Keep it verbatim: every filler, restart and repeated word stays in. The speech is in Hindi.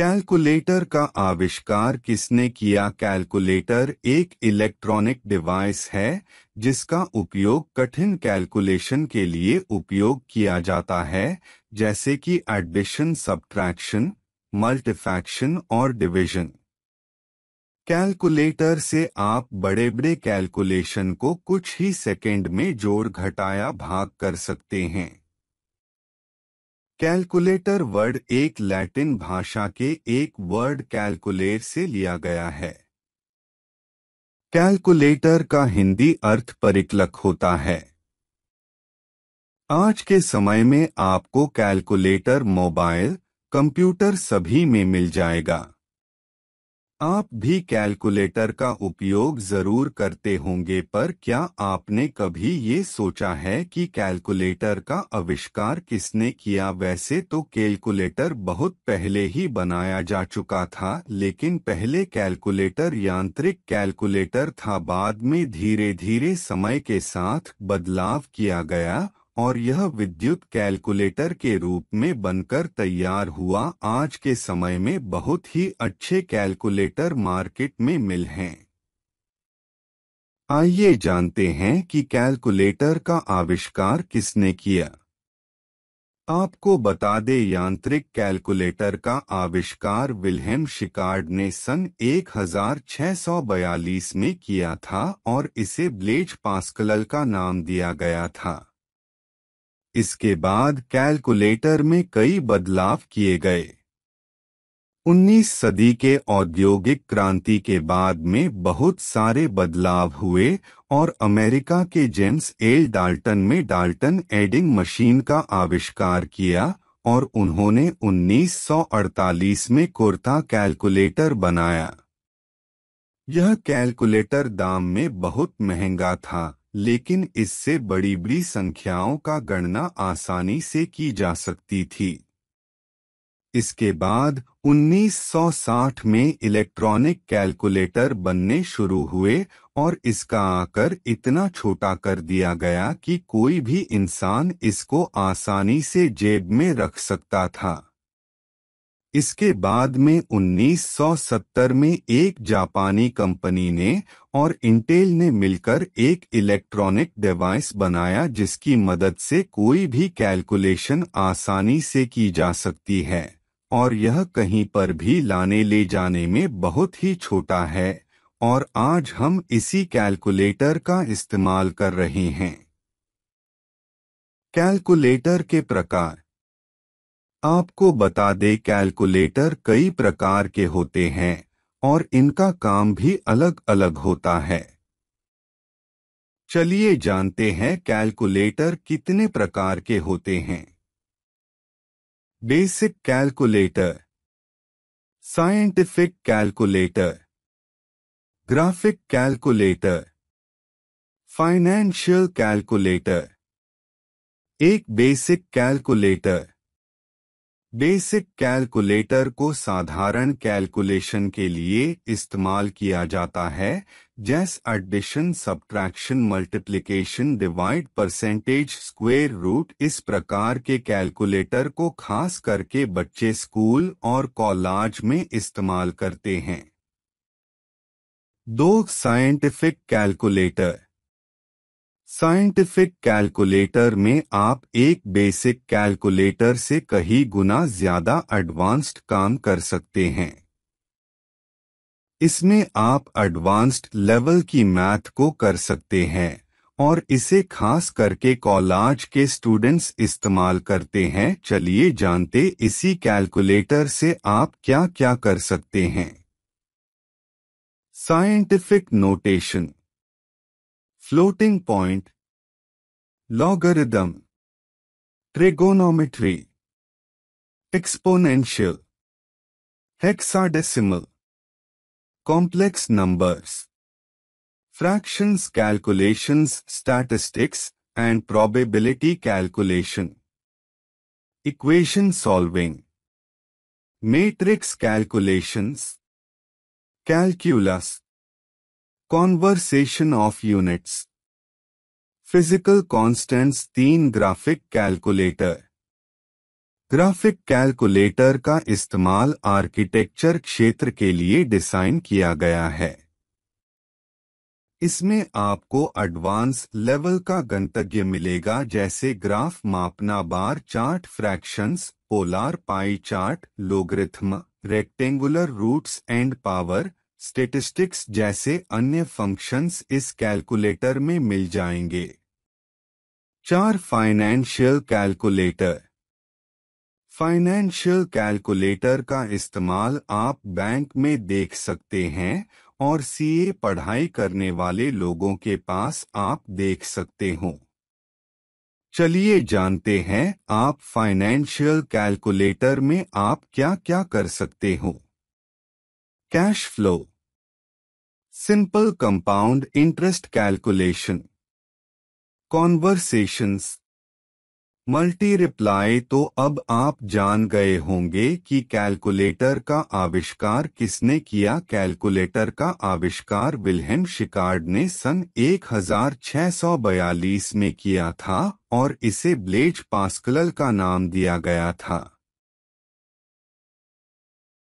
कैलकुलेटर का आविष्कार किसने किया? कैलकुलेटर एक इलेक्ट्रॉनिक डिवाइस है जिसका उपयोग कठिन कैलकुलेशन के लिए उपयोग किया जाता है, जैसे कि एडिशन, सब्ट्रैक्शन, मल्टीप्लिकेशन और डिवीजन। कैलकुलेटर से आप बड़े बड़े कैलकुलेशन को कुछ ही सेकंड में जोड़ घटाया भाग कर सकते हैं। कैलकुलेटर वर्ड एक लैटिन भाषा के एक वर्ड कैलकुलेट से लिया गया है। कैलकुलेटर का हिंदी अर्थ परिकलक होता है। आज के समय में आपको कैलकुलेटर मोबाइल, कंप्यूटर सभी में मिल जाएगा। आप भी कैलकुलेटर का उपयोग जरूर करते होंगे, पर क्या आपने कभी ये सोचा है कि कैलकुलेटर का आविष्कार किसने किया? वैसे तो कैलकुलेटर बहुत पहले ही बनाया जा चुका था, लेकिन पहले कैलकुलेटर यांत्रिक कैलकुलेटर था। बाद में धीरे धीरे समय के साथ बदलाव किया गया और यह विद्युत कैलकुलेटर के रूप में बनकर तैयार हुआ। आज के समय में बहुत ही अच्छे कैलकुलेटर मार्केट में मिल हैं। आइए जानते हैं कि कैलकुलेटर का आविष्कार किसने किया। आपको बता दें, यांत्रिक कैलकुलेटर का आविष्कार विल्हेम शिकार्ड ने सन सोलह सौ बयालीस में किया था और इसे ब्लेज़ पास्कल का नाम दिया गया था। इसके बाद कैलकुलेटर में कई बदलाव किए गए। उन्नीसवीं सदी के औद्योगिक क्रांति के बाद में बहुत सारे बदलाव हुए और अमेरिका के जेम्स एल डाल्टन में डाल्टन एडिंग मशीन का आविष्कार किया और उन्होंने उन्नीस सौ अड़तालीस में कोर्टा कैलकुलेटर बनाया। यह कैलकुलेटर दाम में बहुत महंगा था, लेकिन इससे बड़ी बड़ी संख्याओं का गणना आसानी से की जा सकती थी। इसके बाद उन्नीस सौ साठ में इलेक्ट्रॉनिक कैलकुलेटर बनने शुरू हुए और इसका आकार इतना छोटा कर दिया गया कि कोई भी इंसान इसको आसानी से जेब में रख सकता था। इसके बाद में उन्नीस सौ सत्तर में एक जापानी कंपनी ने और इंटेल ने मिलकर एक इलेक्ट्रॉनिक डिवाइस बनाया जिसकी मदद से कोई भी कैलकुलेशन आसानी से की जा सकती है और यह कहीं पर भी लाने ले जाने में बहुत ही छोटा है और आज हम इसी कैलकुलेटर का इस्तेमाल कर रहे हैं। कैलकुलेटर के प्रकार। आपको बता दें, कैलकुलेटर कई प्रकार के होते हैं और इनका काम भी अलग अलग होता है। चलिए जानते हैं कैलकुलेटर कितने प्रकार के होते हैं। Basic calculator, scientific calculator, graphic calculator, financial calculator. एक बेसिक कैलकुलेटर। बेसिक कैलकुलेटर को साधारण कैलकुलेशन के लिए इस्तेमाल किया जाता है, जैसे addition, subtraction, multiplication, divide, percentage, square root. इस प्रकार के कैलकुलेटर को खास करके बच्चे स्कूल और कॉलेज में इस्तेमाल करते हैं। दो साइंटिफिक कैलकुलेटर। साइंटिफिक कैलकुलेटर में आप एक बेसिक कैलकुलेटर से कहीं गुना ज्यादा एडवांस्ड काम कर सकते हैं। इसमें आप एडवांस्ड लेवल की मैथ को कर सकते हैं और इसे खास करके कॉलेज के स्टूडेंट्स इस्तेमाल करते हैं। चलिए जानते इसी कैलकुलेटर से आप क्या क्या कर सकते हैं। Scientific notation, floating point, logarithm, trigonometry, exponential, hexadecimal, complex numbers, fractions calculations, statistics and probability calculation, equation solving, matrix calculations, calculus, conversation of units, physical constants. तीन ग्राफिक कैलकुलेटर। ग्राफिक कैलकुलेटर का इस्तेमाल आर्किटेक्चर क्षेत्र के लिए डिजाइन किया गया है। इसमें आपको एडवांस लेवल का गंतव्य मिलेगा, जैसे ग्राफ मापना, bar chart, fractions, polar pie chart, logarithm, rectangular roots and power statistics जैसे अन्य फंक्शंस इस कैलकुलेटर में मिल जाएंगे। चार फाइनेंशियल कैलकुलेटर। फाइनेंशियल कैलकुलेटर का इस्तेमाल आप बैंक में देख सकते हैं और सीए पढ़ाई करने वाले लोगों के पास आप देख सकते हो। चलिए जानते हैं आप फाइनेंशियल कैलकुलेटर में आप क्या क्या कर सकते हो। Cash flow, simple compound interest calculation, conversions, multi reply. तो अब आप जान गए होंगे कि कैलकुलेटर का आविष्कार किसने किया। कैलकुलेटर का आविष्कार विल्हेम शिकार्ड ने सन एक हज़ार छह सौ बयालीस में किया था और इसे ब्लेज़ पास्कल का नाम दिया गया था।